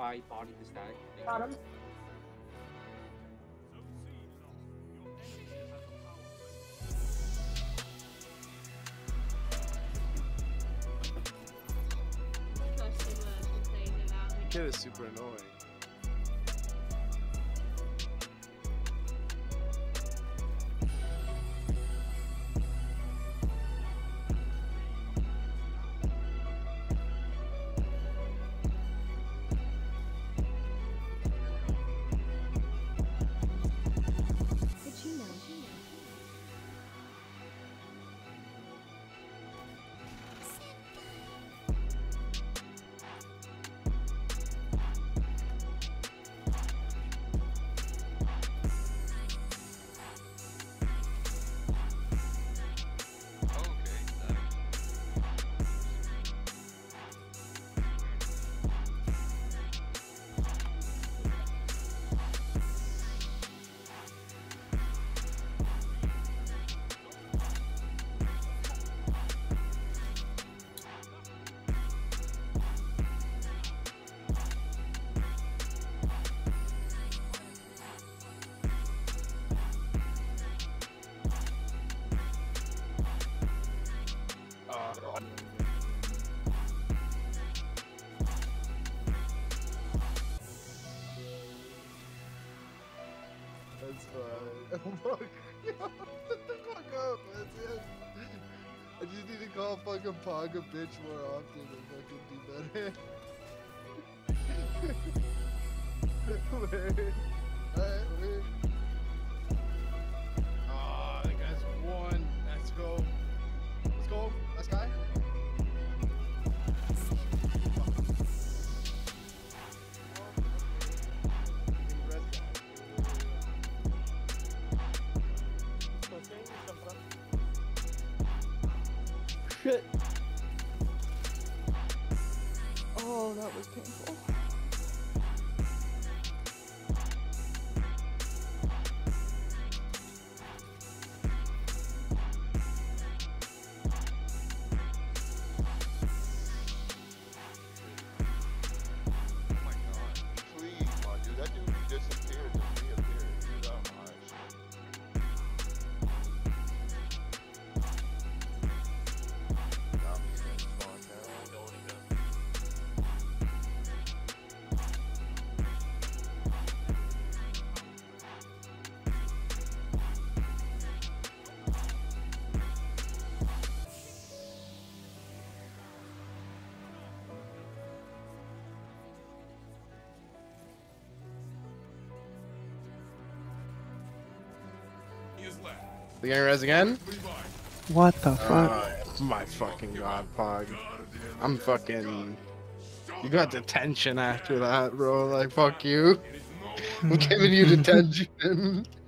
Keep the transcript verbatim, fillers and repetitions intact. I body the stack. Got him. Kid is super annoying. That's fine. Fuck. Shut the fuck up, man. I just need to call fucking Pog a bitch more often and fucking do better. Wait. Alright, wait. Aw, oh, that guy's won. Let's go. Let's go. Let's guy. Shit. Oh, that was painful. The gang res again? What the fuck? Uh, my fucking god, Pog. I'm fucking... You got detention after that, bro. Like, fuck you. I'm giving you detention.